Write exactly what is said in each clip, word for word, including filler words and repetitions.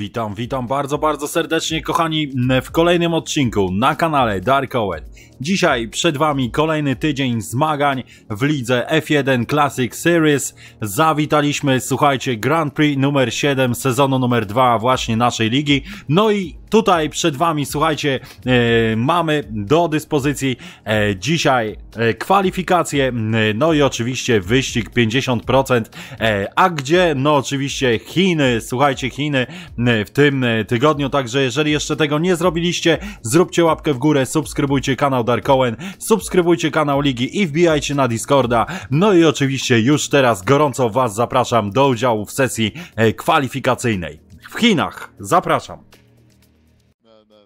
Witam, witam bardzo, bardzo serdecznie kochani w kolejnym odcinku na kanale DarkOwen. Dzisiaj przed Wami kolejny tydzień zmagań w lidze F jeden Classic Series. Zawitaliśmy, słuchajcie, Grand Prix numer siedem sezonu numer dwa właśnie naszej ligi. No i tutaj przed Wami, słuchajcie, e, mamy do dyspozycji e, dzisiaj e, kwalifikacje, e, no i oczywiście wyścig pięćdziesiąt procent, e, a gdzie? No oczywiście Chiny, słuchajcie, Chiny e, w tym e, tygodniu, także jeżeli jeszcze tego nie zrobiliście, zróbcie łapkę w górę, subskrybujcie kanał DarkOwen, subskrybujcie kanał Ligi i wbijajcie na Discorda, no i oczywiście już teraz gorąco Was zapraszam do udziału w sesji e, kwalifikacyjnej w Chinach, zapraszam.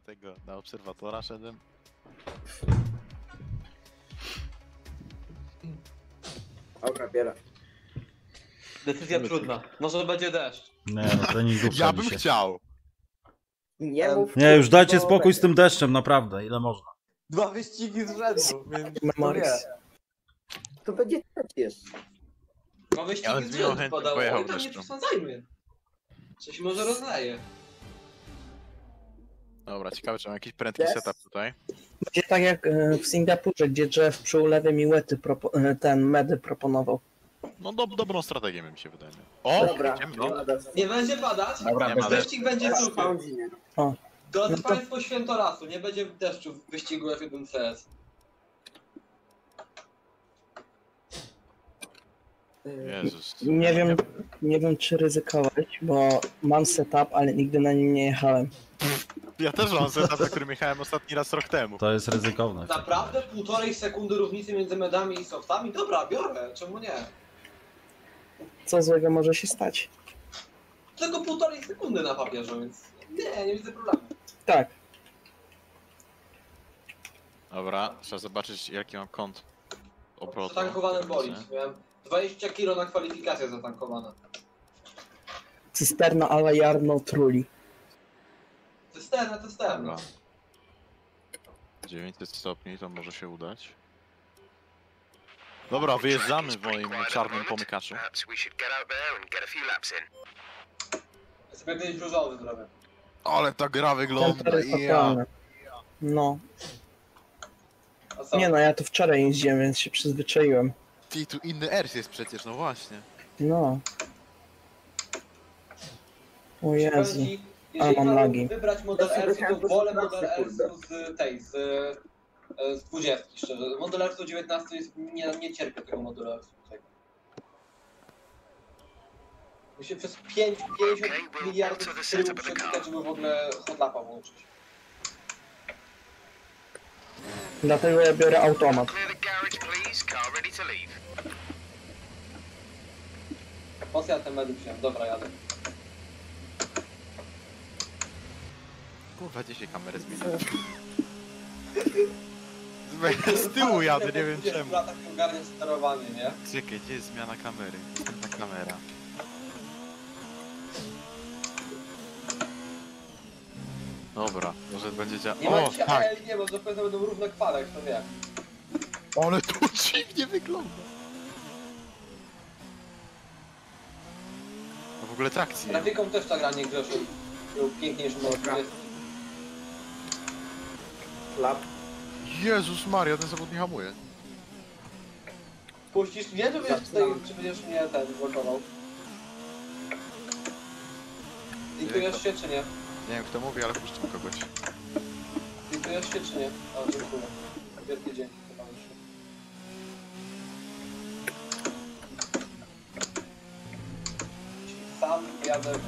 Tego, na obserwatora szedłem. Dobra, biera. Decyzja trudna. Może będzie deszcz. Nie, no to nie Ja bym się. chciał. Nie, mów, nie, już dajcie spokój z tym deszczem, naprawdę, ile można. Dwa wyścigi z rzędu, więc to będzie też. Dwa wyścigi z rzędu padało, ale to nie przesadzajmy. Coś może rozdaje. Dobra, ciekawe, czy mam jakiś prędki yes. setup tutaj. Będzie tak jak w Singapurze, gdzie Jeff przy ulewie Miłety ten medy proponował. No do, dobrą strategię mi się wydaje. O! Dobra, no. Nie będzie padać, dobra, bez wyścig będzie super. Drodzy Państwo, święto lasu, nie będzie deszczu w wyścigu F jeden C S. Jezus. Nie wiem, nie wiem czy ryzykować, bo mam setup, ale nigdy na nim nie jechałem. Ja też mam setup, na którym jechałem ostatni raz rok temu. To jest ryzykowne. Naprawdę półtorej sekundy różnicy między medami i softami? Dobra, biorę, czemu nie? Co złego może się stać? Tylko półtorej sekundy na papierze, więc nie, nie widzę problemu. Tak. Dobra, trzeba zobaczyć jaki mam kąt obrotu. Zatankowany bolid, miałem dwadzieścia kilo na kwalifikację zatankowana. Cysterna a la Jarno Trulli. Cysterna, cysterna. dziewięćset stopni, to może się udać. Dobra, wyjeżdżamy w moim czarnym pomykaczu. Ale ta gra wygląda, ja. No. Nie no, ja tu wczoraj jeździłem, więc się przyzwyczaiłem. I tu inny R jest przecież, no właśnie. No. O Jezu. Jeżeli mam lagi. Wybrać model R, to wolę model R z tej, z, z dwudziestki, szczerze. Model R dziewiętnaście jest, nie, nie cierpię tego modelu R. Musimy przez pięćdziesiąt miliardów trybów przeczytać, żeby w ogóle hotlapa włączyć. Dlatego ja biorę automat. Po ja ten medy wziąłem, dobra, jadę. Kurwa, gdzie się kamerę zmienia? Z tyłu jadę, nie wiem czemu. Czekaj, gdzie jest zmiana kamery? Ta kamera. Dobra, może będzie działać. Nie ma dzisiaj tak. E L, nie, bo zapewne będą równe kwale, jak to wie. Ale to dziwnie wygląda. No w ogóle trakcji. Grafiką też ta gra nie grzeszy. Był piękniejszy model. Lab. Jezus Maria, ten zawód nie hamuje. Puścisz mnie, czy będziesz, tutaj, czy będziesz mnie ten blokował? Linkujesz się, czy nie? Nie wiem kto mówi, ale puszczam kogoś. Linkujesz się, czy nie? O, dziękuję. Wielkie dzięki. Sam jadę,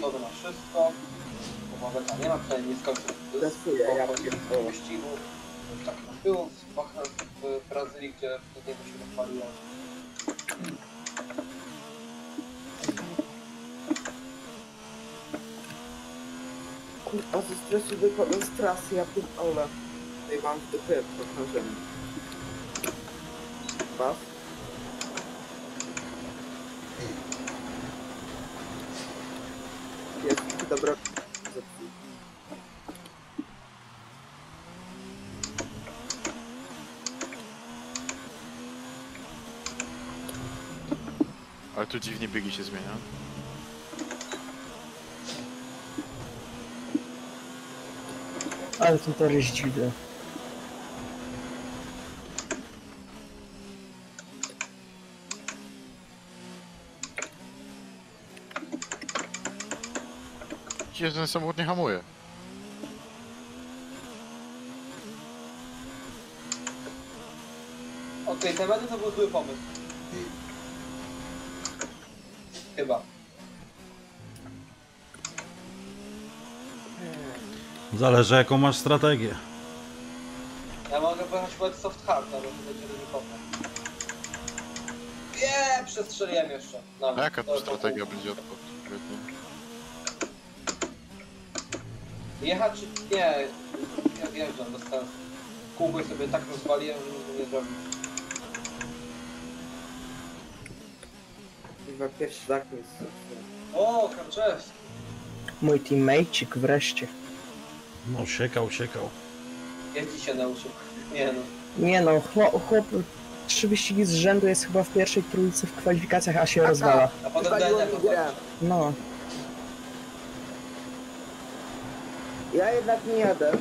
to na wszystko. Baweta nie ma, przynajmniej nie skończył po wyścigu. Tak było w Brazylii, gdzie wtedy się odpaliło. Kurwa, ze stresu wychodzę z trasy, ja pierdolę. Tutaj mam w dupie podkrążenie. Baf. Jest, dobra. Ale tu dziwnie biegi się zmienia. Ale to to jeździwe. Widzisz, że ten samochód nie hamuje. Okej, okay, ten to był zły pomysł. Chyba. Zależy jaką masz strategię. Ja mogę pojechać pod soft hard, ale to będzie ryzykowne. Nie, przestrzeliłem jeszcze. No, a jaka to strategia to będzie odpowiednia? Jechać czy... nie, ja wjeżdżam do sensu. Kółko sobie tak rozwaliłem, że nic nie zrobił. Chyba pierwszy zakres. O, Kaczewski. Mój teammate'cik wreszcie. No, siekał, siekał. Jeździ się nauczył. Nie no. Nie no, chłop, chłop trzy wyścigi z rzędu jest chyba w pierwszej trójce w kwalifikacjach, a się rozwala. A potem D N F. No. Ja jednak nie jadę.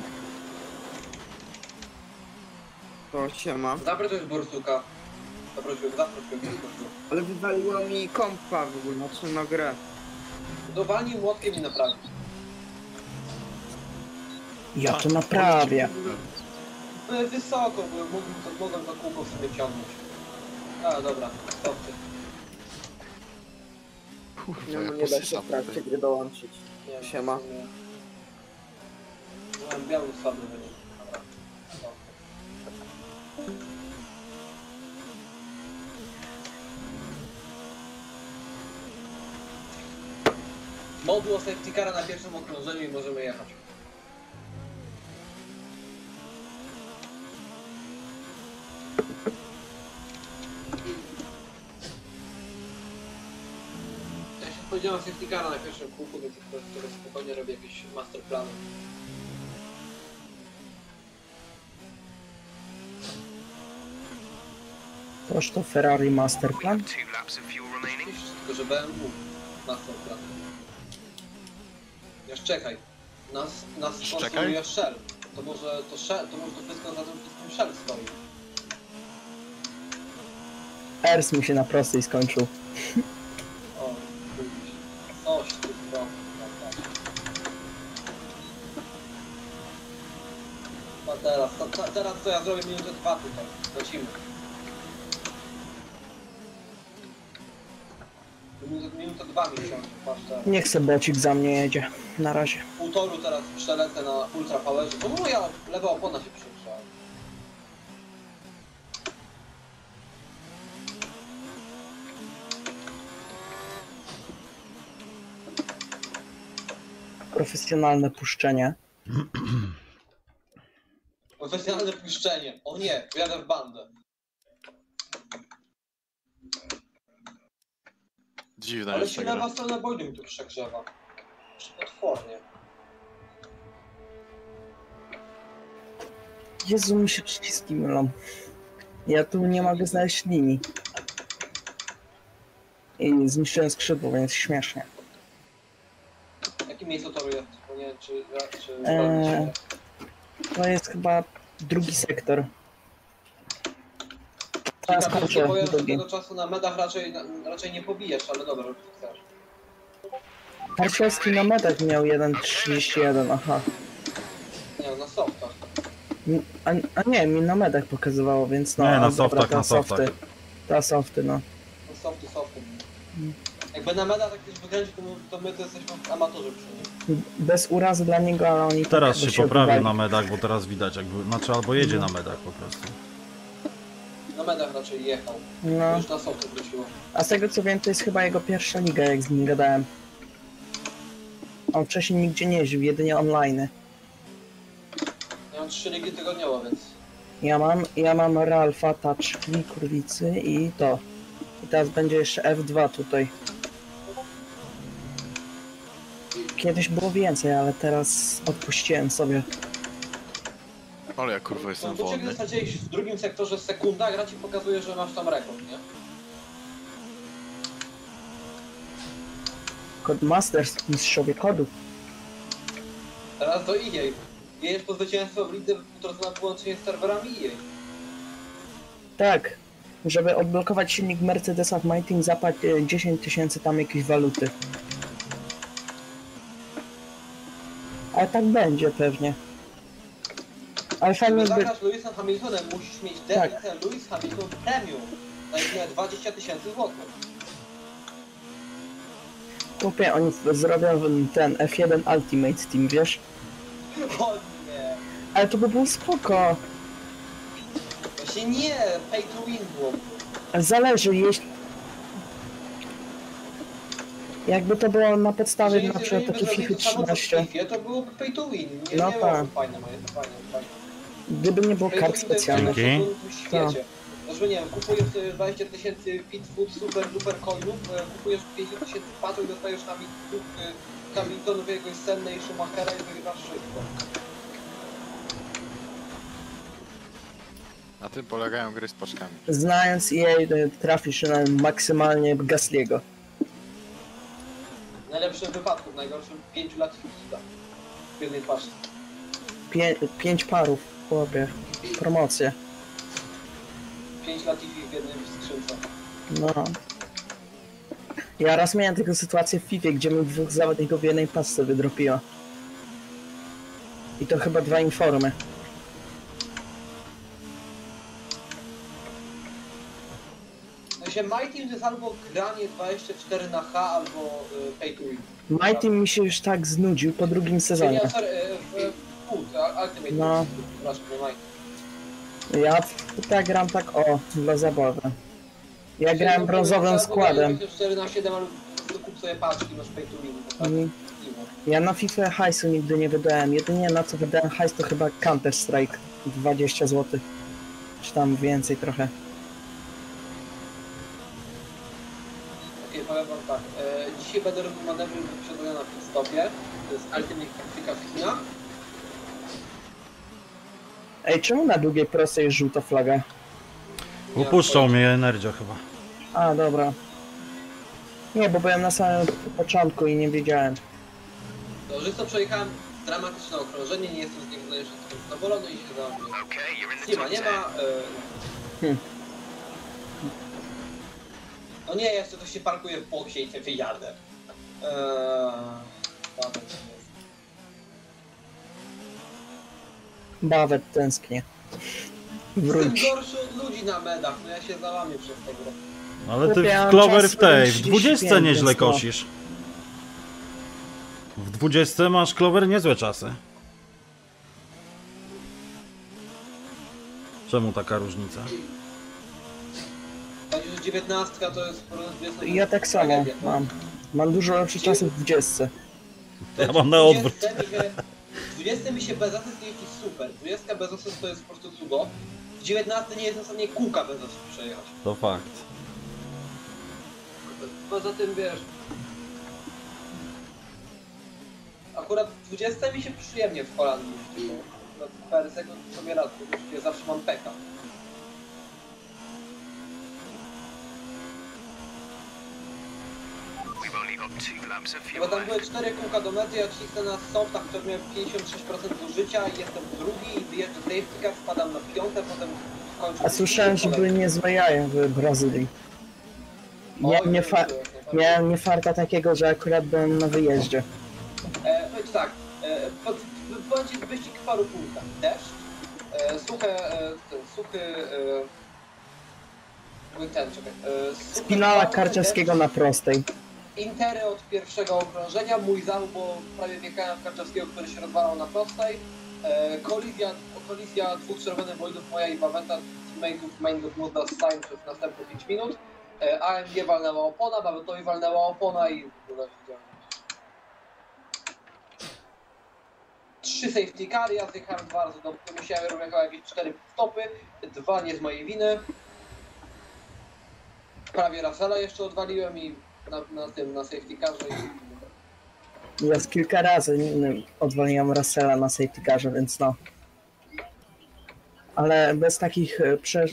To siema. Zaprosił Borsuka. Zaprosił, zaprosił Borsuka. Ale wywaliło mi kompa w ogóle, znaczy na grę. Dowalnił młotkiem i naprawił. Ja to naprawię. Byłem wysoko, bo mógłbym, mogłem to kółko sobie ciągnąć. A dobra, stopcie. No ja nie da się w trakcie gry dołączyć. Nie, siema. Byłem biały słaby wynik. Dobra, stopcie. Modło safety cara na pierwszym okrążeniu i możemy jechać. Powiedziałem safety cara na pierwszym kółku, więc teraz spokojnie robię jakieś masterplany. Toż to Ferrari masterplan? Tylko że B M W masterplan. Już czekaj. Nas, nas sponsoruje Shell. To może to Shell, to może to wszystko za tym wszystkim Shell stoi. Ers mi się na prostej skończył. Teraz, to, to, teraz co ja zrobię minutę dwa tutaj, lecimy. Minutę, minutę dwa mi się, patrz teraz. Niech se bocik za mnie jedzie, na razie. Półtoru teraz przelecę na ultra powerze, bo moja lewa opona się przytrzała. Profesjonalne puszczenie. Profesjonalne puszczenie. O nie, jadę w bandę. Dziwna ale jest się lewa strona bojdu mi tu przegrzewa. Otwornie. Jezu, mi się przyciski mylą. Ja tu nie mogę znaleźć linii. I zniszczyłem skrzydło, więc śmiesznie. Jakie miejsce to jest? Bo nie wiem, czy... czy eee... To jest chyba drugi sektor. Teraz kończę. Do tego czasu na medach raczej, raczej nie pobijesz, ale dobra, już chcesz. Marcowski na medach miał jeden trzydzieści jeden, aha. Nie, na softach. A, a nie, mi na medach pokazywało, więc no. Nie, na softach, dobra, ta na softach. Softy, ta softy, no. Na softy, softy. Hmm. Jakby na medach tak ktoś wykręcił, to, to my to jesteśmy amatorzy przy nim. Bez urazy dla niego, ale oni... Teraz się poprawił na medach, bo teraz widać jakby... Znaczy albo jedzie na medach po prostu. Na medach raczej jechał. No. Już na softę wróciło. A z tego co wiem, to jest chyba jego pierwsza liga, jak z nim gadałem. On wcześniej nigdzie nie jeździł, jedynie online. Ja mam trzy ligi tygodniowo, więc... Ja mam, ja mam Ralfa, taczki, kurwicy i to. I teraz będzie jeszcze F dwa tutaj. Kiedyś było więcej, ale teraz odpuściłem sobie. Ale ja kurwa jestem wolny. No, to ciebie w drugim sektorze sekunda, gra ci pokazuje, że masz tam rekord, nie? Codemasters, mistrzowie kodu. Teraz do E A. Wiesz, po zwycięstwo w lidze to wyłącznie z serwerami E A. Tak. Żeby odblokować silnik Mercedesa w My Team, zapłać dziesięć tysięcy tam jakiejś waluty. Ale tak będzie pewnie. Ale fajnie by... Zagasz Lewisem Hamiltonem, musisz mieć D R S tak. Lewis Hamilton Premium. Najpierw dwadzieścia tysięcy złotych. Kupię, oni zrobią ten F jeden Ultimate Team, wiesz? O nie! Ale to by było spoko! Właśnie nie! Pay to win było. Zależy, jeśli... Jakby to było na podstawie na przykład takiej FIFA trzynaście. To byłoby pay to win. Nie, no tak. Gdyby nie było kart specjalnych. Zresztą nie wiem, kupujesz dwadzieścia tysięcy Pitfood, super, super coinów, kupujesz pięćdziesiąt tysięcy patów i dostajesz na Pitfood Hamiltonów jakiegoś Senna i Schumachera i wygrywasz wszystko. Na tym polegają gry z paczkami. Znając E A, trafisz na maksymalnie Gasly'ego. W najlepszym wypadku, w najgorszym pięciu lat Fitfood'a. W jednej paczce. Pię pięć parów, chłopie. Promocje. pięć lat i w jednym skrzynce. No. Ja raz miałem taką sytuację w FIFA, gdzie mi dwóch zawodników w jednej pasce wydropiła. I to chyba dwa informy. No się My Team to jest albo granie dwadzieścia cztery na H, albo y, pay to win. My Team mi się już tak znudził po drugim sezonie. Nie, sorry, w pół, Ultimate. No. Przepraszam, nie My Team. Ja tutaj gram tak o, dla zabawy. Ja czyli grałem brązowym składem. cztery na siedem, ale kup sobie paczki, masz pay to win, tak? Mm. Ja na FIFA hajsu nigdy nie wydałem. Jedynie na co wydałem hajs to chyba Counter Strike. dwadzieścia złotych. Czy tam więcej trochę. Okej, okay, powiem wam tak. E, dzisiaj będę robił manewry wyprzedzenia na pitstopie. To jest Ultimate Taktyka w Chinach. Ej, czemu na długiej prostej jest żółta flaga? Upuszczał mnie energia chyba. A, dobra. Nie, bo byłem na samym początku i nie wiedziałem. Dobrze, co przejechałem dramatyczne okrążenie, nie jestem z niego zadowolony i się założyłem. Nie ma, nie ma... Yy... Hmm. No nie, jeszcze ktoś się parkuje w boksie i te wyjadę. Eee... Dobra. Bawet tęsknię. Wróć. Jestem gorszy od ludzi na medach, no ja się załamię przez tę grę. No ale ty w Clover w tej, w dwudziestce nieźle kosisz. W dwudziestce masz Clover niezłe czasy. Czemu taka różnica? dziewiętnastka to jest... Ja tak samo mam. Mam dużo lepszych czasów w dwudziestce. Ja mam na odwrót. dwudziesty mi się bez asyst jeździ super, dwudziestka bez asyst to jest po prostu cudo. W dziewiętnastce nie jest w stanie kółka bez asyst przejechać. To fakt. Poza tym wiesz... Akurat dwudziestka mi się przyjemnie w Holandii jeździ, bo per sekund sobie radzę, bo ja zawsze mam peka. Bo tam były cztery kółka do mety, ja cisnę na softach, który miałem pięćdziesiąt sześć procent zużycia i jestem drugi i wyjeżdżę safety car, wpadam na piąte, potem kończę... A słyszałem, że były niezłe jaja w Brazylii. Miałem nie, nie farta takiego, że akurat byłem na wyjeździe. E, powiedz tak, e, pod, bądź wyścig w paru punktach. Deszcz, e, suche, e, suchy... E, ten, czekaj, e, suchy Spinała Karczewskiego na prostej. Intery od pierwszego okrążenia, mój zał, bo prawie wiekałem Kaczewskiego, który się rozwalał na prostej. E, kolizja, kolizja dwóch czerwonych bolidów, moja i Baweta, teammateów Maindut Muzda z Sainz przez następne pięć minut. E, A M G walnęła opona, Bawetowi walnęła opona i... Trzy safety car, ja zjechałem dwa razy do... Musiałem robić jakieś cztery stopy, dwa nie z mojej winy. Prawie Russella jeszcze odwaliłem i... Na, na tym, na safety carze i... Ja z kilka razy odwaliłem Russella na safety carze, więc no. Ale bez takich,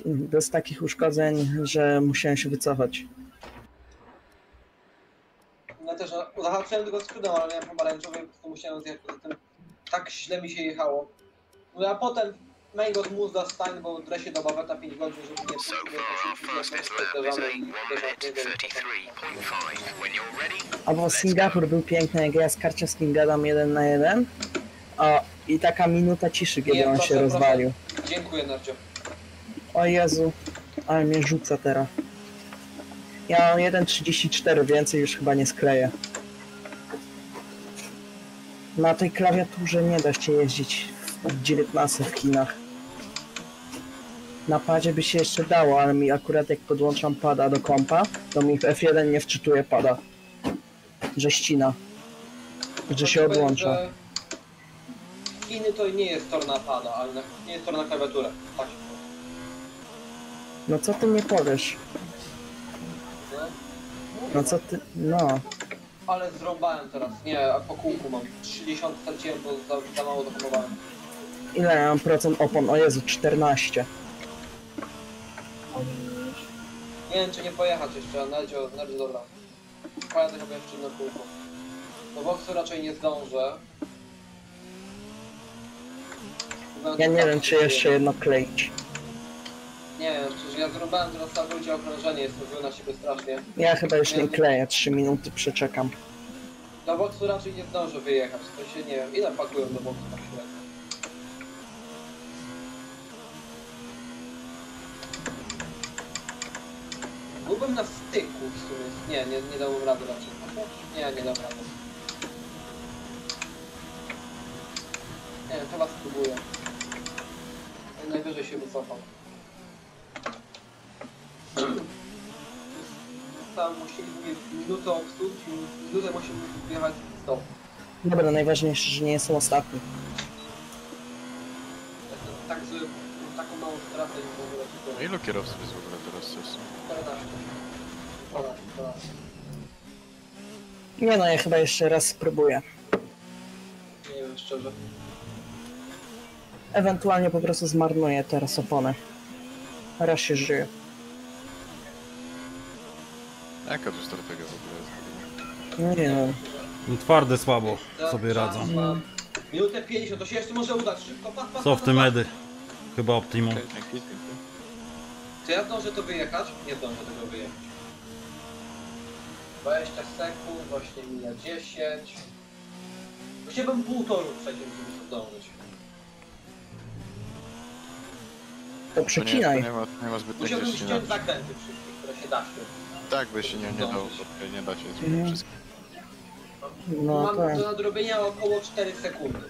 bez takich uszkodzeń, że musiałem się wycofać. Ja też zahaczyłem tylko skrzydłem, ale miałem pomarańczowy, po prostu musiałem zjechać. Poza tym tak źle mi się jechało. No a potem Mangot Muzda stań, bo w dresie do Baweta pięć godzin, żeby nie so Albo Singapur był piękny, jak ja z Karczewskim gadam jeden na jeden. O, i taka minuta ciszy, kiedy nie, on proszę, się proszę. rozwalił. Dziękuję, Narcio. O Jezu, ale mnie rzuca teraz. Ja mam jeden trzydzieści cztery, więcej już chyba nie skleję. Na tej klawiaturze nie da się jeździć w dziewiętnaście w Chinach. Na padzie by się jeszcze dało, ale mi akurat jak podłączam pada do kompa, to mi w F jeden nie wczytuje pada. Że ścina. Że się odłącza. Chiny to nie jest tor na pada, ale nie jest tor na klawiaturę. Tak. No co ty mi powiesz? No co ty... no... Ale zrąbałem teraz, nie, a po kółku mam trzydzieści straciłem, bo za, za mało dochowałem. Ile ja mam procent opon? O Jezu, czternaście. Nie wiem czy nie pojechać jeszcze, ale nawet dobra. Chyba też robię jeszcze inne kółko. Do boksu raczej nie zdążę. Nawet ja nie wiem czy jeszcze jedno kleić. Nie wiem, przecież ja zrobiłem teraz całkowicie okrążenie, jest to na siebie strasznie. Ja chyba już nie, nie kleję, trzy minuty przeczekam. Do boksu raczej nie zdążę wyjechać, to się nie wiem, ile pakują do boksu na chwilę. Byłbym na styku w sumie, nie, nie, nie dałbym rady raczej. Nie, nie dam rady. Nie wiem, chyba spróbuję. Najwyżej się wycofam. Tam musieliśmy minutę obsługi, minutę musimy wjechać w stop. Dobra, najważniejsze, że nie jestem ostatni. Tak, że taką małą stratę nie mogę dać. A ilu kierowców jest w ogóle teraz? czternaście. Nie no, ja chyba jeszcze raz spróbuję. Nie wiem, szczerze. Ewentualnie po prostu zmarnuję teraz oponę. Raz się żyje. Jaka tu strategia w ogóle jest? Nie wiem. No twarde słabo sobie radzą. Hmm. Minutę pięćdziesiąt, to się jeszcze może udać. Szybko, pat, pat, co w tym medy? Chyba optimum. Okay, dzięki. Czy ja zdążę to wyjechać? Nie zdążę tego wyjechać. dwadzieścia sekund, właśnie mija dziesięć. Chciałbym pół toru przejść, żeby to zdążyć. To przecinaj. To nie, to nie, ma, nie ma zbyt musiałbym ściąć zakręty wszystkich, które się da się. Tak by się nie, nie dało, nie da się zrobić mm. wszystkiego. No, mam tak. Do nadrobienia około cztery sekundy.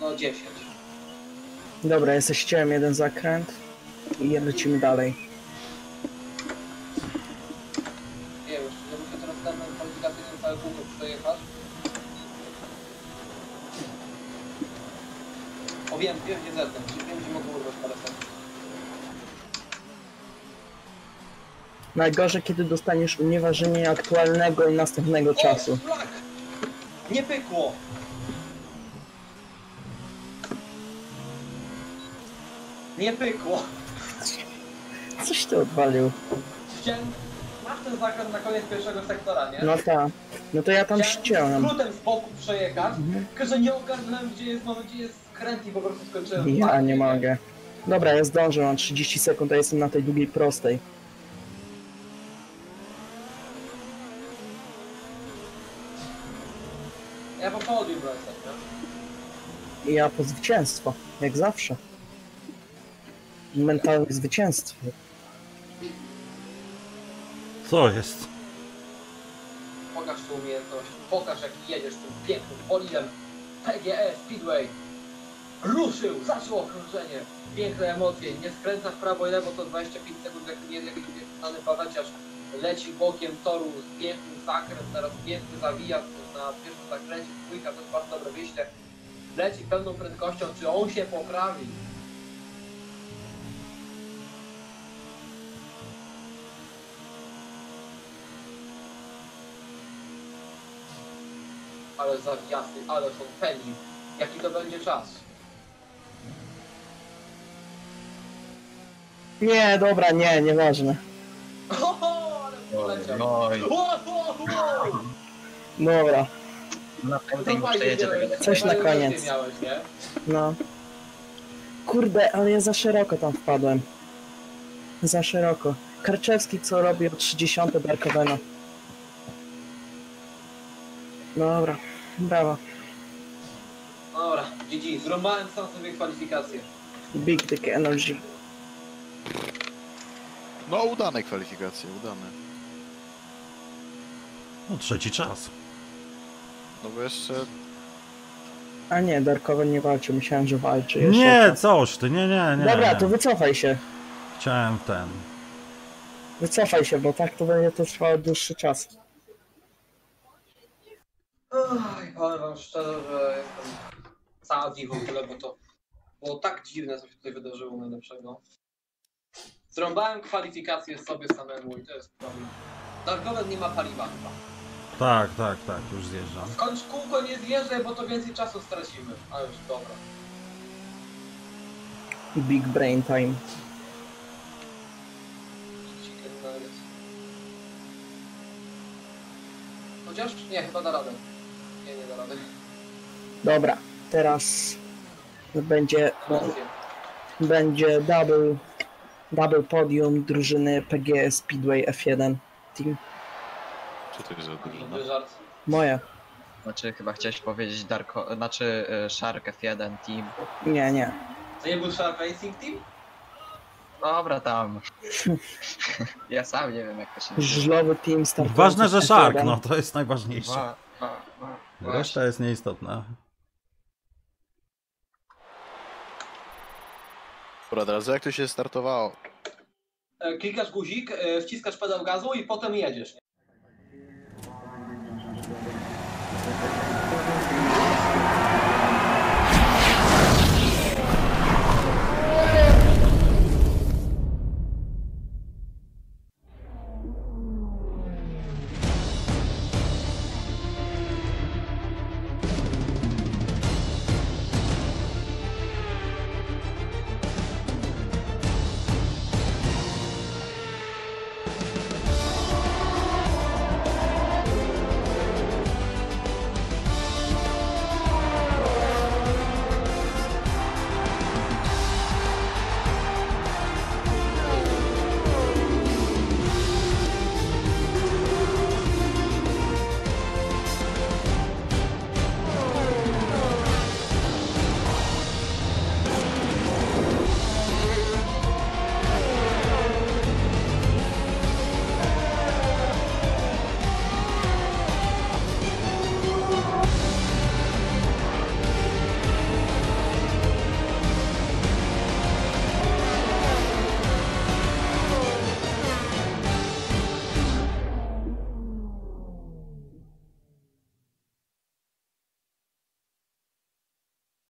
No dziesięć. Dobra, ja chciałem jeden zakręt i lecimy dalej. Nie wiem, że muszę teraz tam kwalifikacyjnym całe kółko przejechać. O wiem, wiem gdzie zetem, wiem gdzie mogę urwać parę sekund. Najgorzej, kiedy dostaniesz unieważnienie aktualnego i następnego o, czasu. Flak. Nie pykło! Nie pykło! Coś ty odwalił. Ścięłem... Masz ten zakręt na koniec pierwszego sektora, nie? No tak. No to ja tam ścięłem. Skrótem z boku przejechać, mhm. tylko że nie ogarnąłem, gdzie jest, gdzie jest skręt i po prostu skończyłem. Ja tak, nie, nie mogę. Dobra, ja zdążę, mam trzydzieści sekund, a jestem na tej długiej prostej. Ja po południu brałem tak, ja po zwycięstwo, jak zawsze. Mentalne zwycięstwo. Co jest? Pokaż tu umiejętność, pokaż jak jedziesz tym pięknym bolidem P G E Speedway. Ruszył, zaczął okrążenie. Piękne emocje, nie skręca w prawo i lewo, to dwadzieścia pięć sekund, jak nie jest znany baweciarz. Leci bokiem toru, piękny zakręt, teraz piękny zawija na pierwszym zakręcie, dwójka, to jest bardzo dobre wyjście. Leci pełną prędkością, czy on się poprawi? Ale zawiasy, ale są peni. Jaki to będzie czas? Nie, dobra, nie, nieważne. Oho, ale poleciał. Dobra. Na piątej nie przejedzie do mnie. Coś na koniec. No. Kurde, ale ja za szeroko tam wpadłem. Za szeroko. Karczewski co robi o trzydziestej Darkowena. Dobra, brawo. Dobra, G G, zrąbałem sam sobie kwalifikację. Big Dick Energy. No udane kwalifikacje, udane. No trzeci czas. No bo jeszcze... A nie, Darkowen nie walczył, myślałem, że walczy jeszcze. Nie, coś ty, nie, nie, nie. Dobra, to wycofaj się. Chciałem ten... Wycofaj się, bo tak to będzie to trwało dłuższy czas. Oj, powiem szczerze, że jestem cała dziwą w ogóle, bo to było tak dziwne, co się tutaj wydarzyło najlepszego. Zrąbałem kwalifikację sobie samemu i to jest problem. Darkowen nie ma paliwa chyba. Tak, tak, tak, już zjeżdżam. Skończ kółko, nie zjeżdżaj, bo to więcej czasu stracimy. A już, dobra. Big brain time. Chociaż? Nie, chyba da radę. Nie, nie da radę. Dobra, teraz będzie... Rację. Będzie double... Double podium drużyny P G E Speedway F jeden Team. Co to jest za drużyna? Moja. Znaczy chyba chciałeś powiedzieć Darko... Znaczy Shark F jeden Team. Nie, nie. To nie był Shark Racing Team? Dobra tam. Ja sam nie wiem jak to się nazywa. Żlowy team startujący. Ważne, że Shark, no to jest najważniejsze. Ba, ba, ba, reszta jest nieistotna. Dobra, teraz jak to się startowało? Klikasz guzik, wciskasz pedał gazu i potem jedziesz.